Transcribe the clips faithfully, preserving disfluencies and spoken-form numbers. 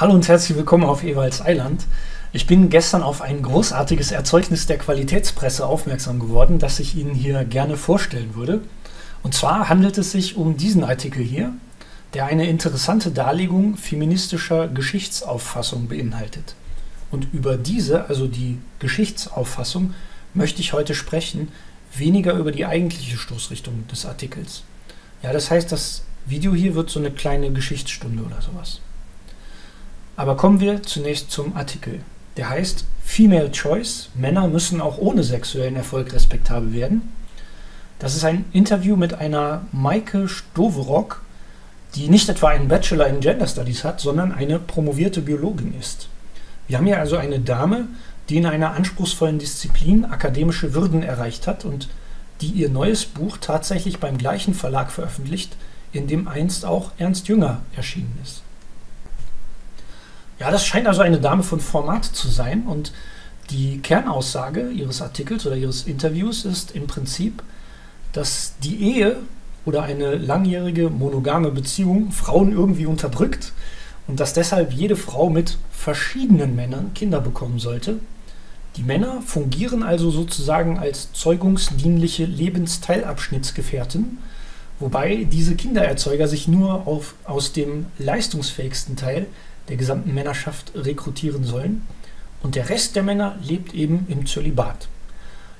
Hallo und herzlich willkommen auf Ewalds Island. Ich bin gestern auf ein großartiges Erzeugnis der Qualitätspresse aufmerksam geworden, das ich Ihnen hier gerne vorstellen würde. Und zwar handelt es sich um diesen Artikel hier, der eine interessante Darlegung feministischer Geschichtsauffassung beinhaltet. Und über diese, also die Geschichtsauffassung, möchte ich heute sprechen, weniger über die eigentliche Stoßrichtung des Artikels. Ja, das heißt, das Video hier wird so eine kleine Geschichtsstunde oder sowas. Aber kommen wir zunächst zum Artikel. Der heißt Female Choice, Männer müssen auch ohne sexuellen Erfolg respektabel werden. Das ist ein Interview mit einer Maike Stoverock, die nicht etwa einen Bachelor in Gender Studies hat, sondern eine promovierte Biologin ist. Wir haben hier also eine Dame, die in einer anspruchsvollen Disziplin akademische Würden erreicht hat und die ihr neues Buch tatsächlich beim gleichen Verlag veröffentlicht, in dem einst auch Ernst Jünger erschienen ist. Ja, das scheint also eine Dame von Format zu sein, und die Kernaussage ihres Artikels oder ihres Interviews ist im Prinzip, dass die Ehe oder eine langjährige monogame Beziehung Frauen irgendwie unterdrückt und dass deshalb jede Frau mit verschiedenen Männern Kinder bekommen sollte. Die Männer fungieren also sozusagen als zeugungsdienliche Lebensteilabschnittsgefährten, wobei diese Kindererzeuger sich nur auf, aus dem leistungsfähigsten Teil der gesamten Männerschaft rekrutieren sollen, und der Rest der Männer lebt eben im Zölibat.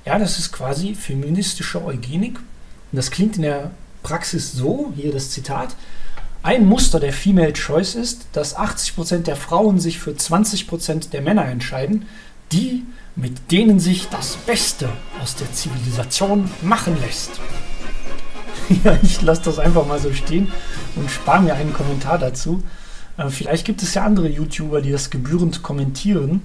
Ja, das ist quasi feministische Eugenik, und das klingt in der Praxis so, hier das Zitat: Ein Muster der Female Choice ist, dass achtzig Prozent der Frauen sich für zwanzig Prozent der Männer entscheiden, die, mit denen sich das Beste aus der Zivilisation machen lässt. Ja, ich lasse das einfach mal so stehen und spare mir einen Kommentar dazu. Vielleicht gibt es ja andere YouTuber, die das gebührend kommentieren.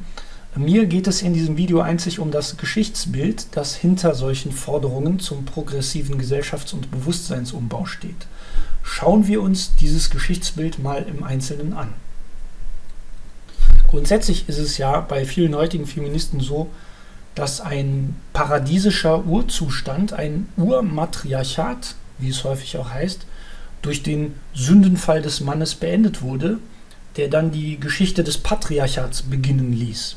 Mir geht es in diesem Video einzig um das Geschichtsbild, das hinter solchen Forderungen zum progressiven Gesellschafts- und Bewusstseinsumbau steht. Schauen wir uns dieses Geschichtsbild mal im Einzelnen an. Grundsätzlich ist es ja bei vielen heutigen Feministen so, dass ein paradiesischer Urzustand, ein Urmatriarchat, wie es häufig auch heißt, durch den Sündenfall des Mannes beendet wurde, der dann die Geschichte des Patriarchats beginnen ließ.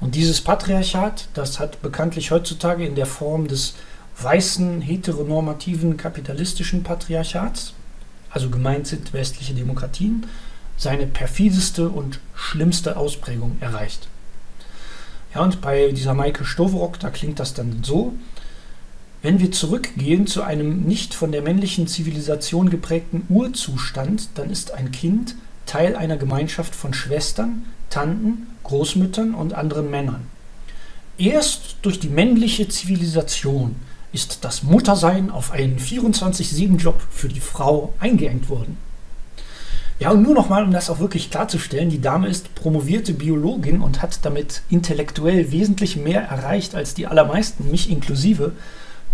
Und dieses Patriarchat, das hat bekanntlich heutzutage in der Form des weißen, heteronormativen, kapitalistischen Patriarchats, also gemeint sind westliche Demokratien, seine perfideste und schlimmste Ausprägung erreicht. Ja, und bei dieser Maike Stoverock, da klingt das dann so: Wenn wir zurückgehen zu einem nicht von der männlichen Zivilisation geprägten Urzustand, dann ist ein Kind Teil einer Gemeinschaft von Schwestern, Tanten, Großmüttern und anderen Männern. Erst durch die männliche Zivilisation ist das Muttersein auf einen vierundzwanzig sieben Job für die Frau eingeengt worden. Ja, und nur nochmal, um das auch wirklich klarzustellen, die Dame ist promovierte Biologin und hat damit intellektuell wesentlich mehr erreicht als die allermeisten, mich inklusive.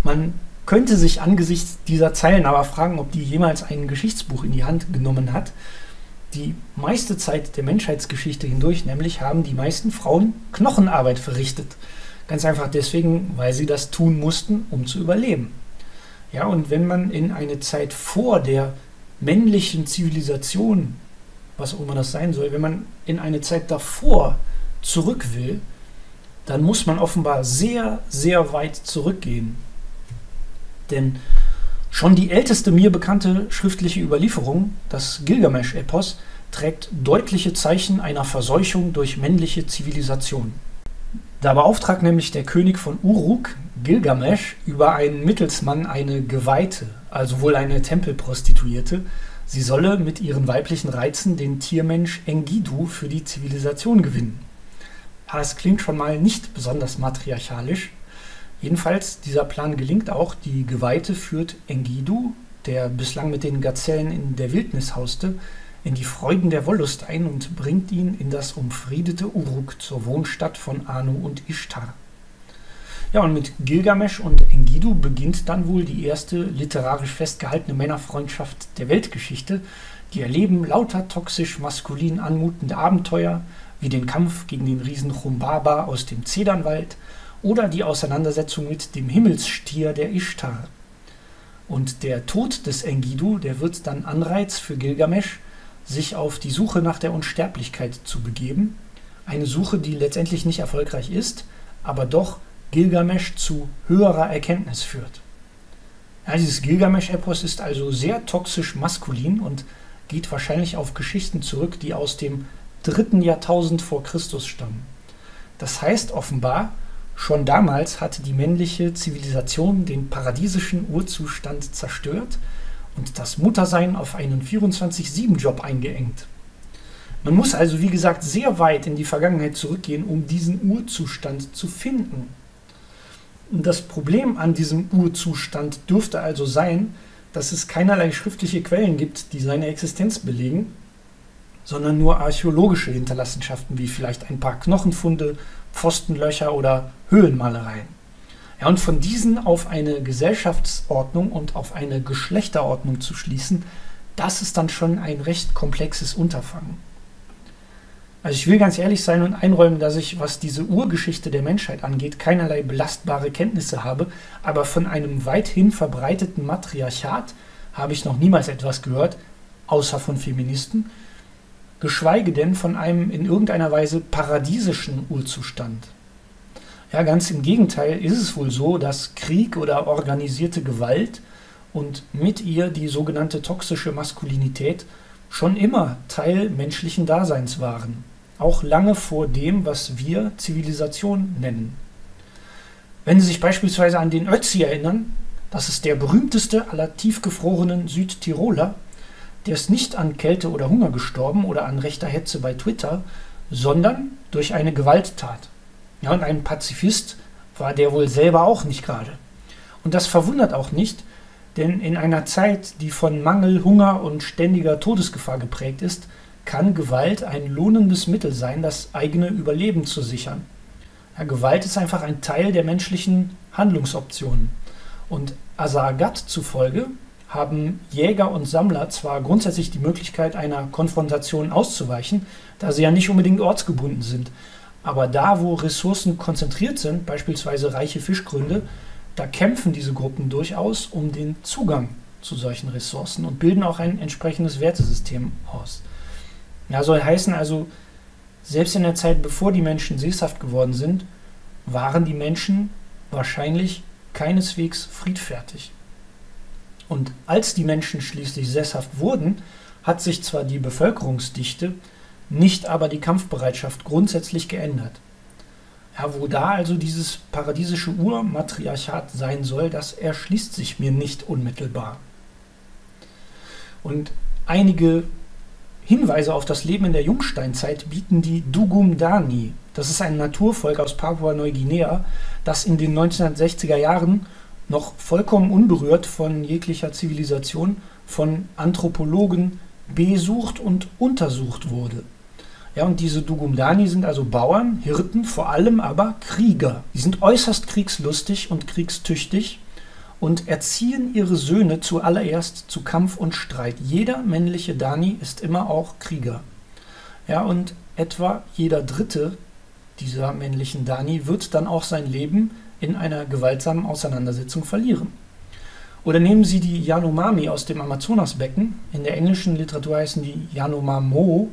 Man könnte sich angesichts dieser Zeilen aber fragen, ob die jemals ein Geschichtsbuch in die Hand genommen hat. Die meiste Zeit der Menschheitsgeschichte hindurch nämlich haben die meisten Frauen Knochenarbeit verrichtet. Ganz einfach deswegen, weil sie das tun mussten, um zu überleben. Ja, und wenn man in eine Zeit vor der männlichen Zivilisation, was auch immer das sein soll, wenn man in eine Zeit davor zurück will, dann muss man offenbar sehr, sehr weit zurückgehen. Denn schon die älteste mir bekannte schriftliche Überlieferung, das Gilgamesch-Epos, trägt deutliche Zeichen einer Verseuchung durch männliche Zivilisation. Da beauftragt nämlich der König von Uruk, Gilgamesch, über einen Mittelsmann eine Geweihte, also wohl eine Tempelprostituierte. Sie solle mit ihren weiblichen Reizen den Tiermensch Enkidu für die Zivilisation gewinnen. Das klingt schon mal nicht besonders matriarchalisch. Jedenfalls, dieser Plan gelingt auch. Die Geweihte führt Enkidu, der bislang mit den Gazellen in der Wildnis hauste, in die Freuden der Wollust ein und bringt ihn in das umfriedete Uruk zur Wohnstadt von Anu und Ishtar. Ja, und mit Gilgamesch und Enkidu beginnt dann wohl die erste literarisch festgehaltene Männerfreundschaft der Weltgeschichte. Die erleben lauter toxisch maskulin anmutende Abenteuer, wie den Kampf gegen den Riesen Humbaba aus dem Zedernwald, oder die Auseinandersetzung mit dem Himmelstier der Ishtar. Und der Tod des Enkidu, der wird dann Anreiz für Gilgamesch, sich auf die Suche nach der Unsterblichkeit zu begeben. Eine Suche, die letztendlich nicht erfolgreich ist, aber doch Gilgamesch zu höherer Erkenntnis führt. Ja, dieses Gilgamesch-Epos ist also sehr toxisch maskulin und geht wahrscheinlich auf Geschichten zurück, die aus dem dritten Jahrtausend vor Christus stammen. Das heißt offenbar, schon damals hatte die männliche Zivilisation den paradiesischen Urzustand zerstört und das Muttersein auf einen vierundzwanzig sieben Job eingeengt. Man muss also, wie gesagt, sehr weit in die Vergangenheit zurückgehen, um diesen Urzustand zu finden. Das Problem an diesem Urzustand dürfte also sein, dass es keinerlei schriftliche Quellen gibt, die seine Existenz belegen, sondern nur archäologische Hinterlassenschaften, wie vielleicht ein paar Knochenfunde, Pfostenlöcher oder Höhlenmalereien. Ja, und von diesen auf eine Gesellschaftsordnung und auf eine Geschlechterordnung zu schließen, das ist dann schon ein recht komplexes Unterfangen. Also ich will ganz ehrlich sein und einräumen, dass ich, was diese Urgeschichte der Menschheit angeht, keinerlei belastbare Kenntnisse habe, aber von einem weithin verbreiteten Matriarchat habe ich noch niemals etwas gehört, außer von Feministen, geschweige denn von einem in irgendeiner Weise paradiesischen Urzustand. Ja, ganz im Gegenteil ist es wohl so, dass Krieg oder organisierte Gewalt und mit ihr die sogenannte toxische Maskulinität schon immer Teil menschlichen Daseins waren, auch lange vor dem, was wir Zivilisation nennen. Wenn Sie sich beispielsweise an den Ötzi erinnern, das ist der berühmteste aller tiefgefrorenen Südtiroler, der ist nicht an Kälte oder Hunger gestorben oder an rechter Hetze bei Twitter, sondern durch eine Gewalttat. Ja, und ein Pazifist war der wohl selber auch nicht gerade. Und das verwundert auch nicht, denn in einer Zeit, die von Mangel, Hunger und ständiger Todesgefahr geprägt ist, kann Gewalt ein lohnendes Mittel sein, das eigene Überleben zu sichern. Ja, Gewalt ist einfach ein Teil der menschlichen Handlungsoptionen. Und Asargad zufolge haben Jäger und Sammler zwar grundsätzlich die Möglichkeit, einer Konfrontation auszuweichen, da sie ja nicht unbedingt ortsgebunden sind, aber da, wo Ressourcen konzentriert sind, beispielsweise reiche Fischgründe, da kämpfen diese Gruppen durchaus um den Zugang zu solchen Ressourcen und bilden auch ein entsprechendes Wertesystem aus. Ja, soll heißen also, selbst in der Zeit, bevor die Menschen sesshaft geworden sind, waren die Menschen wahrscheinlich keineswegs friedfertig. Und als die Menschen schließlich sesshaft wurden, hat sich zwar die Bevölkerungsdichte, nicht aber die Kampfbereitschaft grundsätzlich geändert. Ja, wo da also dieses paradiesische Urmatriarchat sein soll, das erschließt sich mir nicht unmittelbar. Und einige Hinweise auf das Leben in der Jungsteinzeit bieten die Dugum Dani. Das ist ein Naturvolk aus Papua-Neuguinea, das in den neunzehnhundertsechziger Jahren noch vollkommen unberührt von jeglicher Zivilisation von Anthropologen besucht und untersucht wurde. Ja, und diese Dugum Dani sind also Bauern, Hirten, vor allem aber Krieger. Die sind äußerst kriegslustig und kriegstüchtig und erziehen ihre Söhne zuallererst zu Kampf und Streit. Jeder männliche Dani ist immer auch Krieger. Ja, und etwa jeder dritte dieser männlichen Dani wird dann auch sein Leben in einer gewaltsamen Auseinandersetzung verlieren. Oder nehmen Sie die Yanomami aus dem Amazonasbecken. In der englischen Literatur heißen die Yanomamo.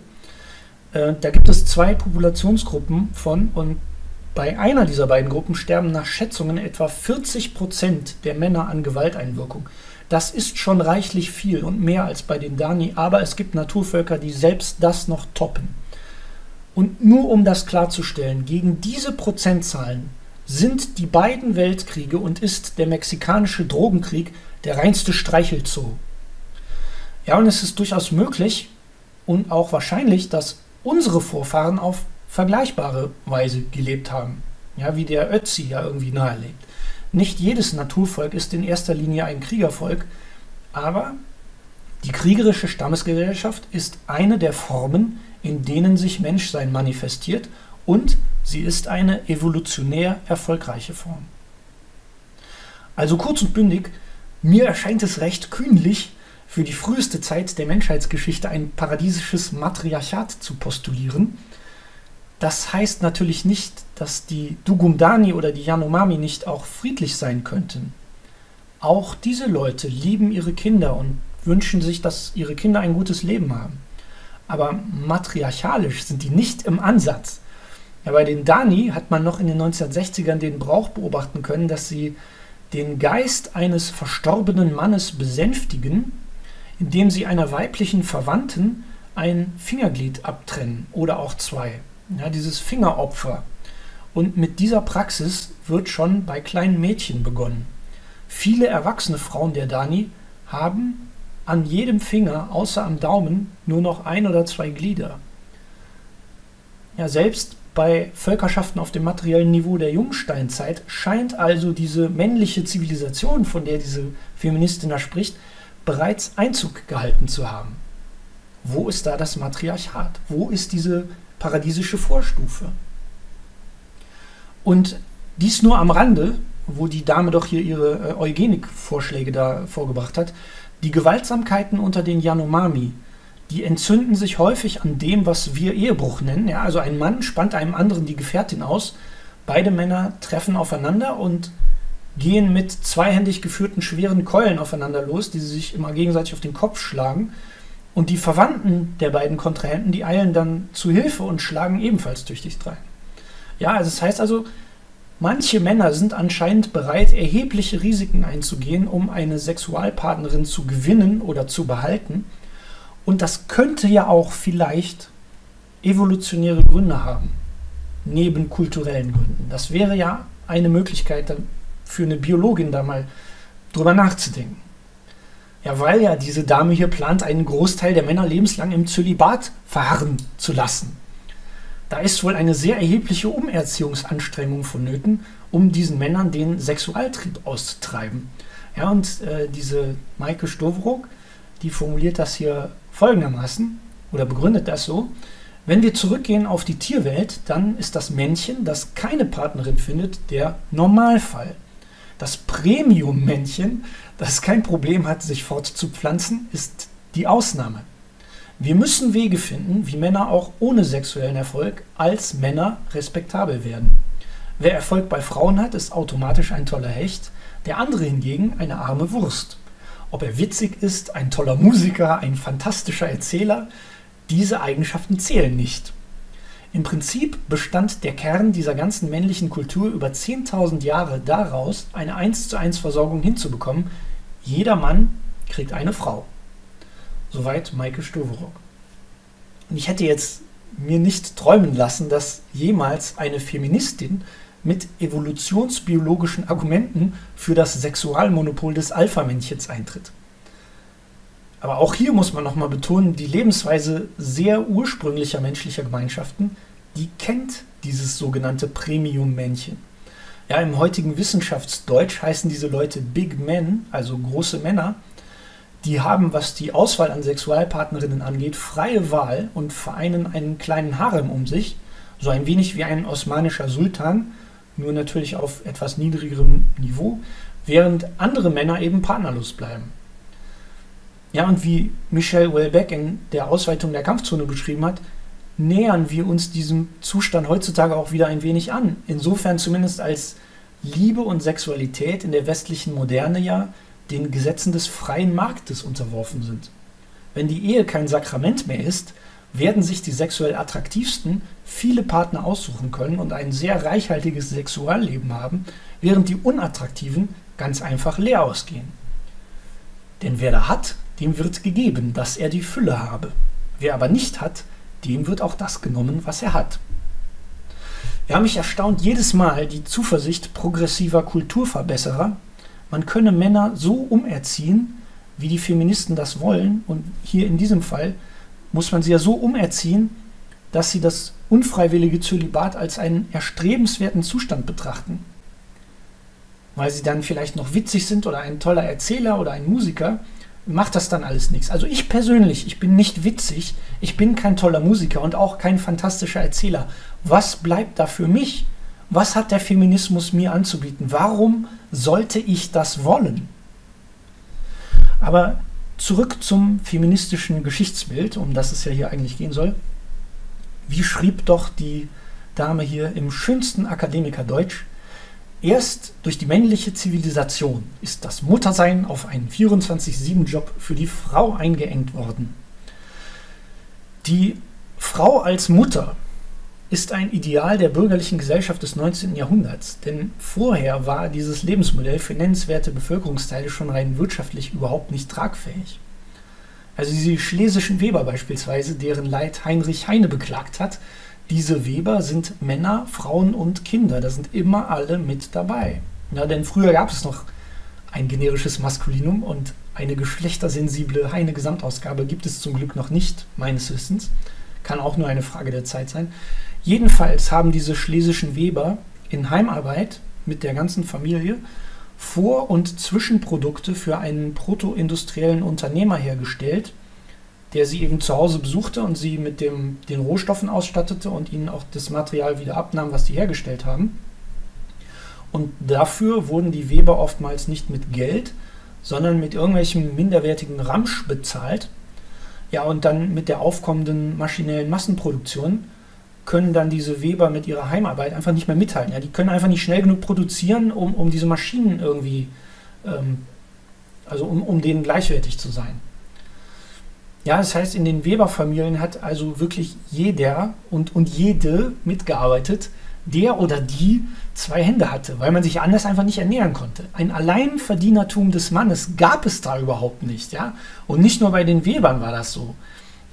Da gibt es zwei Populationsgruppen von, und bei einer dieser beiden Gruppen sterben nach Schätzungen etwa vierzig Prozent der Männer an Gewalteinwirkung. Das ist schon reichlich viel und mehr als bei den Dani, aber es gibt Naturvölker, die selbst das noch toppen. Und nur um das klarzustellen, gegen diese Prozentzahlen sind die beiden Weltkriege und ist der mexikanische Drogenkrieg der reinste Streichelzoo. Ja, und es ist durchaus möglich und auch wahrscheinlich, dass unsere Vorfahren auf vergleichbare Weise gelebt haben, ja, wie der Ötzi ja irgendwie nahelegt. Nicht jedes Naturvolk ist in erster Linie ein Kriegervolk, aber die kriegerische Stammesgesellschaft ist eine der Formen, in denen sich Menschsein manifestiert, und sie ist eine evolutionär erfolgreiche Form. Also kurz und bündig, mir erscheint es recht kühnlich, für die früheste Zeit der Menschheitsgeschichte ein paradiesisches Matriarchat zu postulieren. Das heißt natürlich nicht, dass die Dugum Dani oder die Yanomami nicht auch friedlich sein könnten. Auch diese Leute lieben ihre Kinder und wünschen sich, dass ihre Kinder ein gutes Leben haben. aber matriarchalisch sind die nicht im Ansatz. Ja, bei den Dani hat man noch in den neunzehnhundertsechzigern den Brauch beobachten können, dass sie den Geist eines verstorbenen Mannes besänftigen, indem sie einer weiblichen Verwandten ein Fingerglied abtrennen oder auch zwei. Ja, dieses Fingeropfer. Und mit dieser Praxis wird schon bei kleinen Mädchen begonnen. Viele erwachsene Frauen der Dani haben an jedem Finger, außer am Daumen, nur noch ein oder zwei Glieder. Ja, selbst bei Völkerschaften auf dem materiellen Niveau der Jungsteinzeit scheint also diese männliche Zivilisation, von der diese Feministin da spricht, bereits Einzug gehalten zu haben. Wo ist da das Matriarchat? Wo ist diese paradiesische Vorstufe? Und dies nur am Rande, wo die Dame doch hier ihre Eugenik-Vorschläge da vorgebracht hat. Die Gewaltsamkeiten unter den Yanomami, die entzünden sich häufig an dem, was wir Ehebruch nennen. Ja, also ein Mann spannt einem anderen die Gefährtin aus, beide Männer treffen aufeinander und gehen mit zweihändig geführten schweren Keulen aufeinander los, die sich immer gegenseitig auf den Kopf schlagen. Und die Verwandten der beiden Kontrahenten, die eilen dann zu Hilfe und schlagen ebenfalls tüchtig drein. Ja, also das heißt also, manche Männer sind anscheinend bereit, erhebliche Risiken einzugehen, um eine Sexualpartnerin zu gewinnen oder zu behalten. Und das könnte ja auch vielleicht evolutionäre Gründe haben, neben kulturellen Gründen. Das wäre ja eine Möglichkeit für eine Biologin, da mal drüber nachzudenken. Ja, weil ja diese Dame hier plant, einen Großteil der Männer lebenslang im Zölibat verharren zu lassen. Da ist wohl eine sehr erhebliche Umerziehungsanstrengung vonnöten, um diesen Männern den Sexualtrieb auszutreiben. Ja, und äh, diese Maike Stoverock, die formuliert das hier folgendermaßen oder begründet das so: Wenn wir zurückgehen auf die Tierwelt, dann ist das Männchen, das keine Partnerin findet, der Normalfall. Das Premium-Männchen, das kein Problem hat, sich fortzupflanzen, ist die Ausnahme. Wir müssen Wege finden, wie Männer auch ohne sexuellen Erfolg als Männer respektabel werden. Wer Erfolg bei Frauen hat, ist automatisch ein toller Hecht, der andere hingegen eine arme Wurst. Ob er witzig ist, ein toller Musiker, ein fantastischer Erzähler, diese Eigenschaften zählen nicht. Im Prinzip bestand der Kern dieser ganzen männlichen Kultur über zehntausend Jahre daraus, eine eins zu eins Versorgung hinzubekommen. Jeder Mann kriegt eine Frau. Soweit Maike Stoverock. Und ich hätte jetzt mir nicht träumen lassen, dass jemals eine Feministin mit evolutionsbiologischen Argumenten für das Sexualmonopol des Alpha-Männchens eintritt. Aber auch hier muss man nochmal betonen, die Lebensweise sehr ursprünglicher menschlicher Gemeinschaften, die kennt dieses sogenannte Premium-Männchen. Ja, im heutigen Wissenschaftsdeutsch heißen diese Leute Big Men, also große Männer. Die haben, was die Auswahl an Sexualpartnerinnen angeht, freie Wahl und vereinen einen kleinen Harem um sich, so ein wenig wie ein osmanischer Sultan, nur natürlich auf etwas niedrigerem Niveau, während andere Männer eben partnerlos bleiben. Ja, und wie Michel Houellebecq in der Ausweitung der Kampfzone beschrieben hat, nähern wir uns diesem Zustand heutzutage auch wieder ein wenig an. Insofern zumindest als Liebe und Sexualität in der westlichen Moderne ja den Gesetzen des freien Marktes unterworfen sind. Wenn die Ehe kein Sakrament mehr ist, werden sich die sexuell attraktivsten viele Partner aussuchen können und ein sehr reichhaltiges Sexualleben haben, während die unattraktiven ganz einfach leer ausgehen. Denn wer da hat, dem wird gegeben, dass er die Fülle habe. Wer aber nicht hat, dem wird auch das genommen, was er hat. Ja, mich erstaunt jedes Mal die Zuversicht progressiver Kulturverbesserer, man könne Männer so umerziehen, wie die Feministen das wollen, und hier in diesem Fall muss man sie ja so umerziehen, dass sie das unfreiwillige Zölibat als einen erstrebenswerten Zustand betrachten. Weil sie dann vielleicht noch witzig sind oder ein toller Erzähler oder ein Musiker, macht das dann alles nichts. Also ich persönlich, ich bin nicht witzig, ich bin kein toller Musiker und auch kein fantastischer Erzähler. Was bleibt da für mich? Was hat der Feminismus mir anzubieten? Warum sollte ich das wollen? Aber zurück zum feministischen Geschichtsbild, um das es ja hier eigentlich gehen soll. Wie schrieb doch die Dame hier im schönsten Akademikerdeutsch: Erst durch die männliche Zivilisation ist das Muttersein auf einen vierundzwanzig sieben Job für die Frau eingeengt worden. Die Frau als Mutter ist ein Ideal der bürgerlichen Gesellschaft des neunzehnten. Jahrhunderts, denn vorher war dieses Lebensmodell für nennenswerte Bevölkerungsteile schon rein wirtschaftlich überhaupt nicht tragfähig. Also diese schlesischen Weber beispielsweise, deren Leid Heinrich Heine beklagt hat, diese Weber sind Männer, Frauen und Kinder, da sind immer alle mit dabei. Ja, denn früher gab es noch ein generisches Maskulinum und eine geschlechtersensible Heine-Gesamtausgabe gibt es zum Glück noch nicht, meines Wissens. Kann auch nur eine Frage der Zeit sein. Jedenfalls haben diese schlesischen Weber in Heimarbeit mit der ganzen Familie Vor- und Zwischenprodukte für einen protoindustriellen Unternehmer hergestellt, der sie eben zu Hause besuchte und sie mit dem, den Rohstoffen ausstattete und ihnen auch das Material wieder abnahm, was sie hergestellt haben. Und dafür wurden die Weber oftmals nicht mit Geld, sondern mit irgendwelchem minderwertigen Ramsch bezahlt. Ja, und dann mit der aufkommenden maschinellen Massenproduktion können dann diese Weber mit ihrer Heimarbeit einfach nicht mehr mithalten. Ja, die können einfach nicht schnell genug produzieren, um, um diese Maschinen irgendwie, ähm, also um, um denen gleichwertig zu sein. Ja, das heißt, in den Weberfamilien hat also wirklich jeder und, und jede mitgearbeitet, der oder die zwei Hände hatte, weil man sich anders einfach nicht ernähren konnte. Ein Alleinverdienertum des Mannes gab es da überhaupt nicht, ja. Und nicht nur bei den Webern war das so.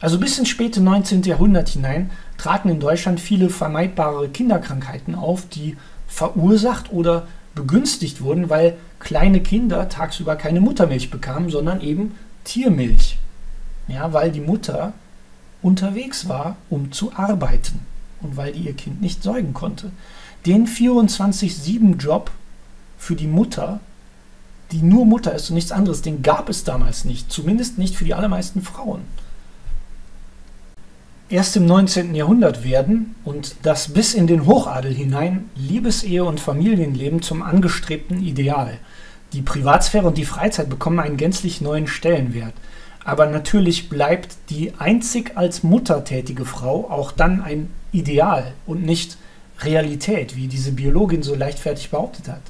Also bis ins späte neunzehnten. Jahrhundert hinein traten in Deutschland viele vermeidbare Kinderkrankheiten auf, die verursacht oder begünstigt wurden, weil kleine Kinder tagsüber keine Muttermilch bekamen, sondern eben Tiermilch. Ja, weil die Mutter unterwegs war, um zu arbeiten. Und weil die ihr Kind nicht säugen konnte. Den vierundzwanzig sieben Job für die Mutter, die nur Mutter ist und nichts anderes, den gab es damals nicht. Zumindest nicht für die allermeisten Frauen. Erst im neunzehnten. Jahrhundert werden, und das bis in den Hochadel hinein, Liebesehe und Familienleben zum angestrebten Ideal. Die Privatsphäre und die Freizeit bekommen einen gänzlich neuen Stellenwert. Aber natürlich bleibt die einzig als Mutter tätige Frau auch dann ein Ideal und nicht Realität, wie diese Biologin so leichtfertig behauptet hat.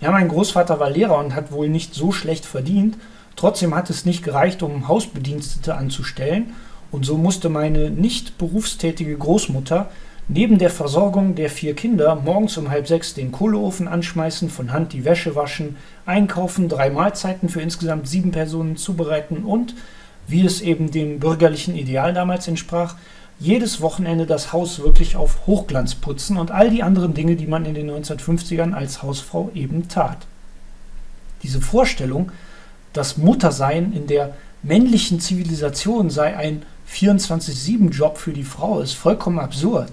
Ja, mein Großvater war Lehrer und hat wohl nicht so schlecht verdient, trotzdem hat es nicht gereicht, um Hausbedienstete anzustellen, und so musste meine nicht berufstätige Großmutter neben der Versorgung der vier Kinder morgens um halb sechs den Kohleofen anschmeißen, von Hand die Wäsche waschen, einkaufen, drei Mahlzeiten für insgesamt sieben Personen zubereiten und, wie es eben dem bürgerlichen Ideal damals entsprach, jedes Wochenende das Haus wirklich auf Hochglanz putzen und all die anderen Dinge, die man in den neunzehnhundertfünfzigern als Hausfrau eben tat. Diese Vorstellung, das Muttersein in der männlichen Zivilisation sei ein vierundzwanzig sieben Job für die Frau, ist vollkommen absurd.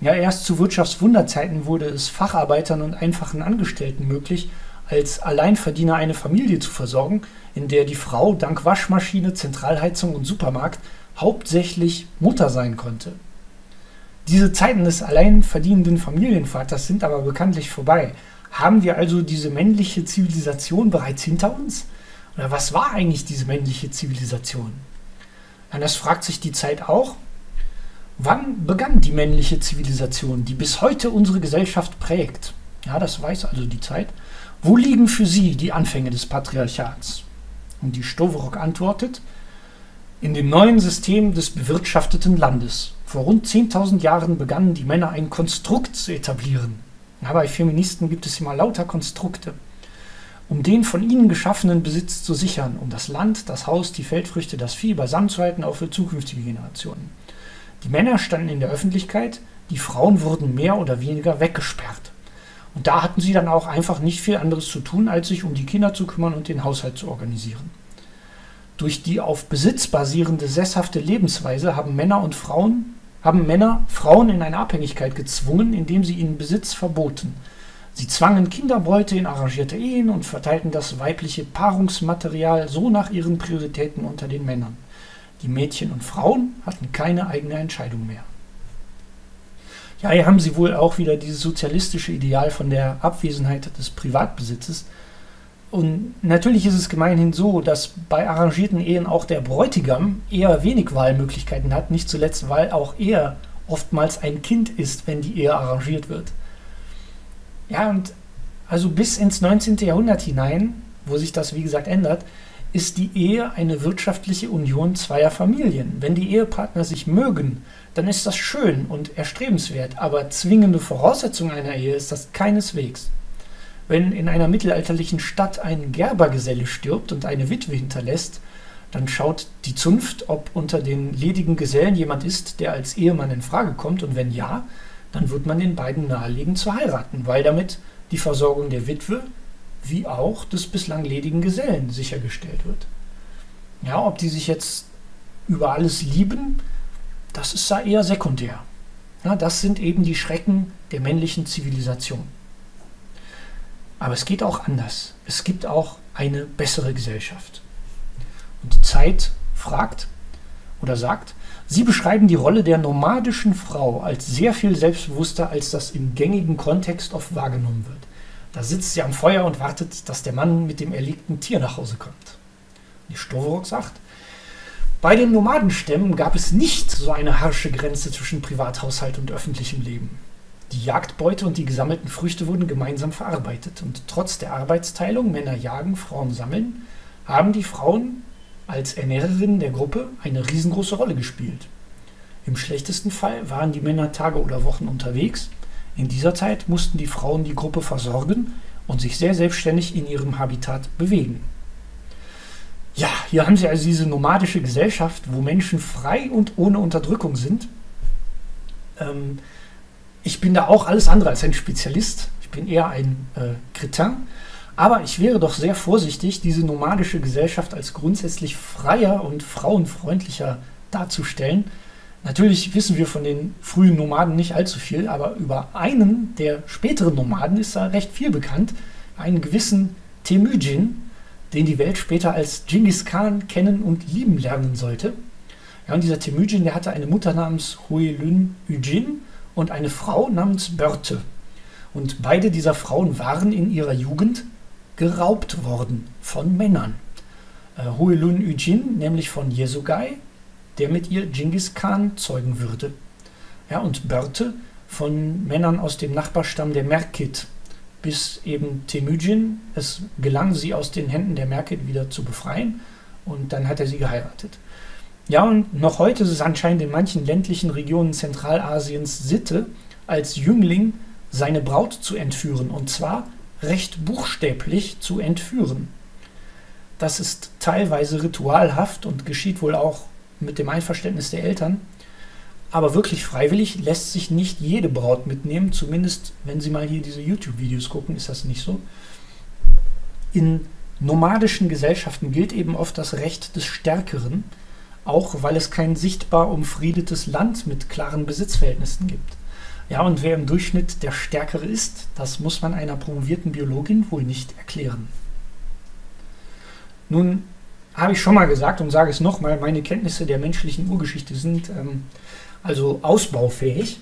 Ja, erst zu Wirtschaftswunderzeiten wurde es Facharbeitern und einfachen Angestellten möglich, als Alleinverdiener eine Familie zu versorgen, in der die Frau dank Waschmaschine, Zentralheizung und Supermarkt hauptsächlich Mutter sein konnte. Diese Zeiten des alleinverdienenden Familienvaters sind aber bekanntlich vorbei. Haben wir also diese männliche Zivilisation bereits hinter uns? Oder was war eigentlich diese männliche Zivilisation? Und das fragt sich die Zeit auch. Wann begann die männliche Zivilisation, die bis heute unsere Gesellschaft prägt? Ja, das weiß also die Zeit. Wo liegen für Sie die Anfänge des Patriarchats? Und die Stoverock antwortet, in dem neuen System des bewirtschafteten Landes. Vor rund zehntausend Jahren begannen die Männer ein Konstrukt zu etablieren. Ja, bei Feministen gibt es immer lauter Konstrukte, um den von ihnen geschaffenen Besitz zu sichern, um das Land, das Haus, die Feldfrüchte, das Vieh beisammen zu halten, auch für zukünftige Generationen. Die Männer standen in der Öffentlichkeit, die Frauen wurden mehr oder weniger weggesperrt. Und da hatten sie dann auch einfach nicht viel anderes zu tun, als sich um die Kinder zu kümmern und den Haushalt zu organisieren. Durch die auf Besitz basierende sesshafte Lebensweise haben Männer und Frauen, haben Männer Frauen in eine Abhängigkeit gezwungen, indem sie ihnen Besitz verboten. Sie zwangen Kinderbräute in arrangierte Ehen und verteilten das weibliche Paarungsmaterial so nach ihren Prioritäten unter den Männern. Die Mädchen und Frauen hatten keine eigene Entscheidung mehr. Ja, hier haben sie wohl auch wieder dieses sozialistische Ideal von der Abwesenheit des Privatbesitzes. Und natürlich ist es gemeinhin so, dass bei arrangierten Ehen auch der Bräutigam eher wenig Wahlmöglichkeiten hat, nicht zuletzt, weil auch er oftmals ein Kind ist, wenn die Ehe arrangiert wird. Ja, und also bis ins neunzehnte. Jahrhundert hinein, wo sich das wie gesagt ändert, ist die Ehe eine wirtschaftliche Union zweier Familien. Wenn die Ehepartner sich mögen, dann ist das schön und erstrebenswert, aber zwingende Voraussetzung einer Ehe ist das keineswegs. Wenn in einer mittelalterlichen Stadt ein Gerbergeselle stirbt und eine Witwe hinterlässt, dann schaut die Zunft, ob unter den ledigen Gesellen jemand ist, der als Ehemann in Frage kommt, und wenn ja, dann wird man den beiden nahelegen zu heiraten, weil damit die Versorgung der Witwe wie auch des bislang ledigen Gesellen sichergestellt wird. Ja, ob die sich jetzt über alles lieben, das ist ja eher sekundär. Ja, das sind eben die Schrecken der männlichen Zivilisation. Aber es geht auch anders. Es gibt auch eine bessere Gesellschaft. Und die Zeit fragt oder sagt, sie beschreiben die Rolle der nomadischen Frau als sehr viel selbstbewusster, als das im gängigen Kontext oft wahrgenommen wird. Da sitzt sie am Feuer und wartet, dass der Mann mit dem erlegten Tier nach Hause kommt. Die Stoverock sagt, bei den Nomadenstämmen gab es nicht so eine harsche Grenze zwischen Privathaushalt und öffentlichem Leben. Die Jagdbeute und die gesammelten Früchte wurden gemeinsam verarbeitet. Und trotz der Arbeitsteilung, Männer jagen, Frauen sammeln, haben die Frauen als Ernährerinnen der Gruppe eine riesengroße Rolle gespielt. Im schlechtesten Fall waren die Männer Tage oder Wochen unterwegs. In dieser Zeit mussten die Frauen die Gruppe versorgen und sich sehr selbstständig in ihrem Habitat bewegen. Ja, hier haben Sie also diese nomadische Gesellschaft, wo Menschen frei und ohne Unterdrückung sind. Ähm, ich bin da auch alles andere als ein Spezialist. Ich bin eher ein äh, Cretin. Aber ich wäre doch sehr vorsichtig, diese nomadische Gesellschaft als grundsätzlich freier und frauenfreundlicher darzustellen. Natürlich wissen wir von den frühen Nomaden nicht allzu viel, aber über einen der späteren Nomaden ist da recht viel bekannt, einen gewissen Temüjin, den die Welt später als Dschingis Khan kennen und lieben lernen sollte. Ja, und dieser Temüjin, der hatte eine Mutter namens Huelun Üjin und eine Frau namens Börte. Und beide dieser Frauen waren in ihrer Jugend geraubt worden von Männern. Äh, Huelun Üjin, nämlich von Yesugai, der mit ihr Dschingis Khan zeugen würde. Ja, und Börte von Männern aus dem Nachbarstamm der Merkit, bis eben Temüjin es gelang, sie aus den Händen der Merkit wieder zu befreien, und dann hat er sie geheiratet. Ja, und noch heute ist es anscheinend in manchen ländlichen Regionen Zentralasiens Sitte, als Jüngling seine Braut zu entführen, und zwar recht buchstäblich zu entführen. Das ist teilweise ritualhaft und geschieht wohl auch mit dem Einverständnis der Eltern, aber wirklich freiwillig lässt sich nicht jede Braut mitnehmen, zumindest wenn Sie mal hier diese YouTube-Videos gucken, ist das nicht so. In nomadischen Gesellschaften gilt eben oft das Recht des Stärkeren, auch weil es kein sichtbar umfriedetes Land mit klaren Besitzverhältnissen gibt. Ja, und wer im Durchschnitt der Stärkere ist, das muss man einer promovierten Biologin wohl nicht erklären. Nun, habe ich schon mal gesagt und sage es nochmal, meine Kenntnisse der menschlichen Urgeschichte sind ähm, also ausbaufähig.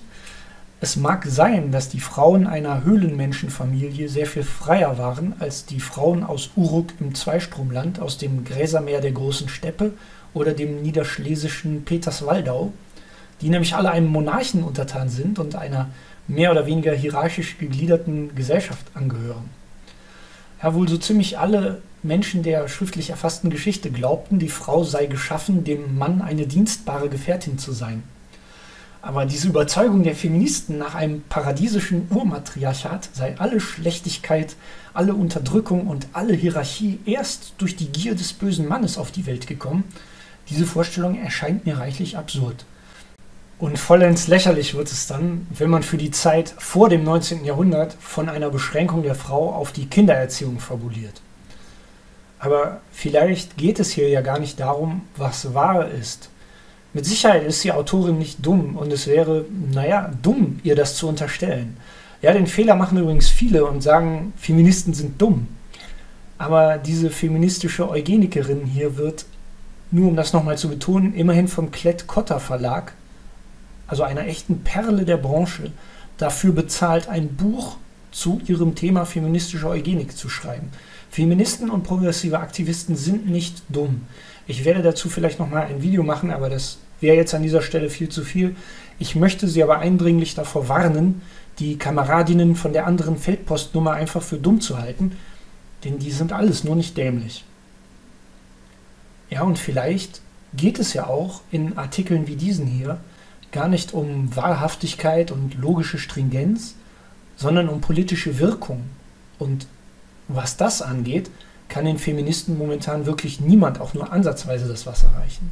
Es mag sein, dass die Frauen einer Höhlenmenschenfamilie sehr viel freier waren als die Frauen aus Uruk im Zweistromland, aus dem Gräsermeer der Großen Steppe oder dem niederschlesischen Peterswaldau, die nämlich alle einem Monarchen untertan sind und einer mehr oder weniger hierarchisch gegliederten Gesellschaft angehören. Ja, wohl so ziemlich alle Menschen der schriftlich erfassten Geschichte glaubten, die Frau sei geschaffen, dem Mann eine dienstbare Gefährtin zu sein. Aber diese Überzeugung der Feministen nach einem paradiesischen Urmatriarchat sei alle Schlechtigkeit, alle Unterdrückung und alle Hierarchie erst durch die Gier des bösen Mannes auf die Welt gekommen, diese Vorstellung erscheint mir reichlich absurd. Und vollends lächerlich wird es dann, wenn man für die Zeit vor dem neunzehnten Jahrhundert von einer Beschränkung der Frau auf die Kindererziehung fabuliert. Aber vielleicht geht es hier ja gar nicht darum, was wahr ist. Mit Sicherheit ist die Autorin nicht dumm und es wäre, naja, dumm, ihr das zu unterstellen. Ja, den Fehler machen übrigens viele und sagen, Feministen sind dumm. Aber diese feministische Eugenikerin hier wird, nur um das nochmal zu betonen, immerhin vom Klett Cotta Verlag, also einer echten Perle der Branche, dafür bezahlt, ein Buch zu ihrem Thema feministische Eugenik zu schreiben. Feministen und progressive Aktivisten sind nicht dumm. Ich werde dazu vielleicht nochmal ein Video machen, aber das wäre jetzt an dieser Stelle viel zu viel. Ich möchte Sie aber eindringlich davor warnen, die Kameradinnen von der anderen Feldpostnummer einfach für dumm zu halten, denn die sind alles nur nicht dämlich. Ja, und vielleicht geht es ja auch in Artikeln wie diesen hier gar nicht um Wahrhaftigkeit und logische Stringenz, sondern um politische Wirkung. Und was das angeht, kann den Feministen momentan wirklich niemand auch nur ansatzweise das Wasser reichen.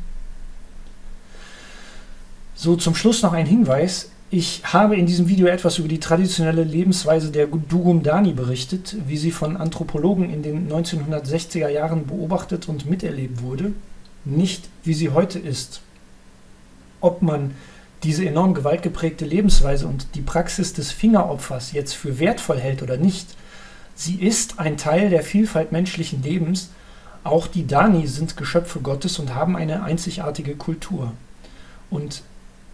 So, zum Schluss noch ein Hinweis. Ich habe in diesem Video etwas über die traditionelle Lebensweise der Dugum Dani berichtet, wie sie von Anthropologen in den neunzehnhundertsechziger Jahren beobachtet und miterlebt wurde, nicht wie sie heute ist. Ob man diese enorm gewaltgeprägte Lebensweise und die Praxis des Fingeropfers jetzt für wertvoll hält oder nicht, sie ist ein Teil der Vielfalt menschlichen Lebens. Auch die Dani sind Geschöpfe Gottes und haben eine einzigartige Kultur. Und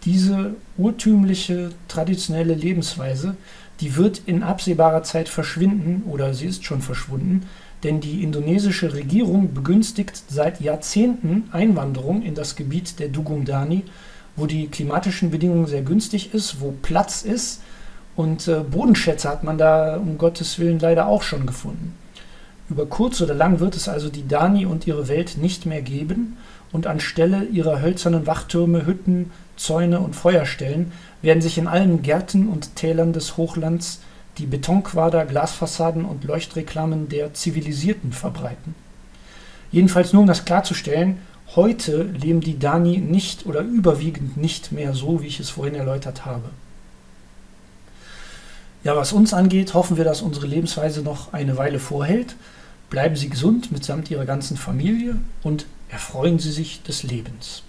diese urtümliche, traditionelle Lebensweise, die wird in absehbarer Zeit verschwinden, oder sie ist schon verschwunden, denn die indonesische Regierung begünstigt seit Jahrzehnten Einwanderung in das Gebiet der Dugum Dani, wo die klimatischen Bedingungen sehr günstig ist, wo Platz ist, und äh, Bodenschätze hat man da um Gottes Willen leider auch schon gefunden. Über kurz oder lang wird es also die Dani und ihre Welt nicht mehr geben, und anstelle ihrer hölzernen Wachtürme, Hütten, Zäune und Feuerstellen werden sich in allen Gärten und Tälern des Hochlands die Betonquader, Glasfassaden und Leuchtreklamen der Zivilisierten verbreiten. Jedenfalls nur um das klarzustellen, heute leben die Dani nicht oder überwiegend nicht mehr so, wie ich es vorhin erläutert habe. Ja, was uns angeht, hoffen wir, dass unsere Lebensweise noch eine Weile vorhält. Bleiben Sie gesund mitsamt Ihrer ganzen Familie und erfreuen Sie sich des Lebens.